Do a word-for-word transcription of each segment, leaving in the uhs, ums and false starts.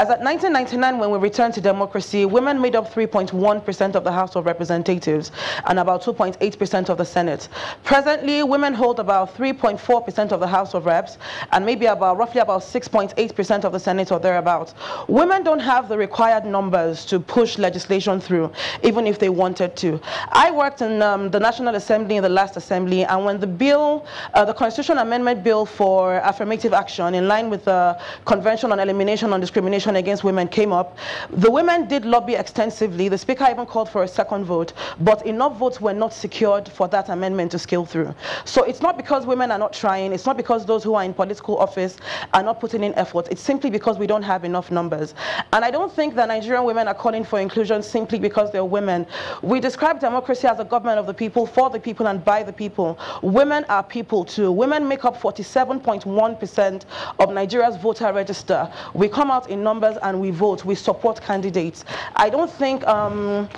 As at nineteen ninety-nine, when we returned to democracy, women made up three point one percent of the House of Representatives and about two point eight percent of the Senate. Presently, women hold about three point four percent of the House of Reps and maybe about roughly about six point eight percent of the Senate or thereabouts. Women don't have the required numbers to push legislation through, even if they wanted to. I worked in um, the National Assembly in the last assembly, and when the bill, uh, the Constitution Amendment Bill for affirmative action, in line with the Convention on Elimination and Discrimination Against Women came up, the women did lobby extensively. The Speaker even called for a second vote, but enough votes were not secured for that amendment to scale through. So it's not because women are not trying, it's not because those who are in political office are not putting in effort, it's simply because we don't have enough numbers. And I don't think that Nigerian women are calling for inclusion simply because they're women. We describe democracy as a government of the people, for the people, and by the people. Women are people too. Women make up forty-seven point one percent of Nigeria's voter register. We come out in numbers and we vote. We support candidates. I don't think um,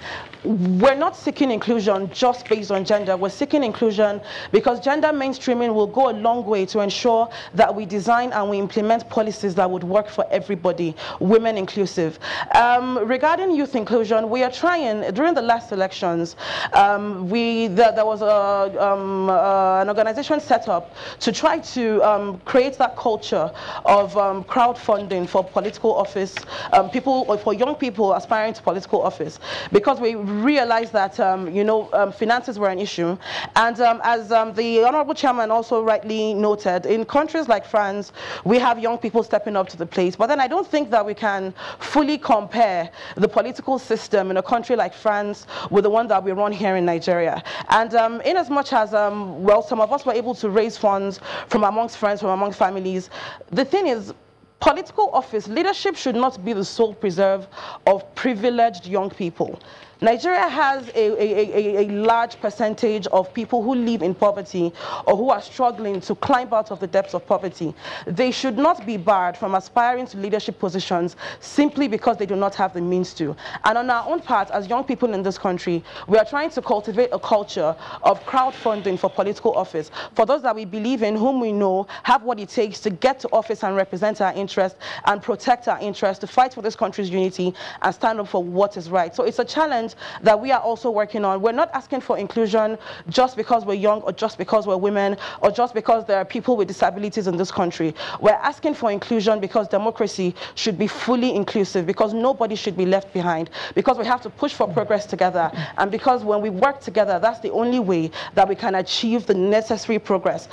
we're not seeking inclusion just based on gender. We're seeking inclusion because gender mainstreaming will go a long way to ensure that we design and we implement policies that would work for everybody, women inclusive. Um, regarding youth inclusion, we are trying. During the last elections, um, we there, there was a, um, uh, an organization set up to try to um, create that culture of um, crowdfunding for political office, um, people, or for young people aspiring to political office, because we realized that um, you know um, finances were an issue. And um, as um, the Honorable Chairman also rightly noted, in countries like France, we have young people stepping up to the plate. But then I don't think that we can fully compare the political system in a country like France with the one that we run here in Nigeria. And um, in as much as um, well, some of us were able to raise funds from amongst friends, from amongst families, the thing is, political office leadership should not be the sole preserve of privileged young people. Nigeria has a, a, a, a large percentage of people who live in poverty or who are struggling to climb out of the depths of poverty. They should not be barred from aspiring to leadership positions simply because they do not have the means to. And on our own part, as young people in this country, we are trying to cultivate a culture of crowdfunding for political office, for those that we believe in, whom we know have what it takes to get to office and represent our interests and protect our interests, to fight for this country's unity and stand up for what is right. So it's a challenge that we are also working on. We're not asking for inclusion just because we're young or just because we're women or just because there are people with disabilities in this country. We're asking for inclusion because democracy should be fully inclusive, because nobody should be left behind, because we have to push for progress together, and because when we work together, that's the only way that we can achieve the necessary progress.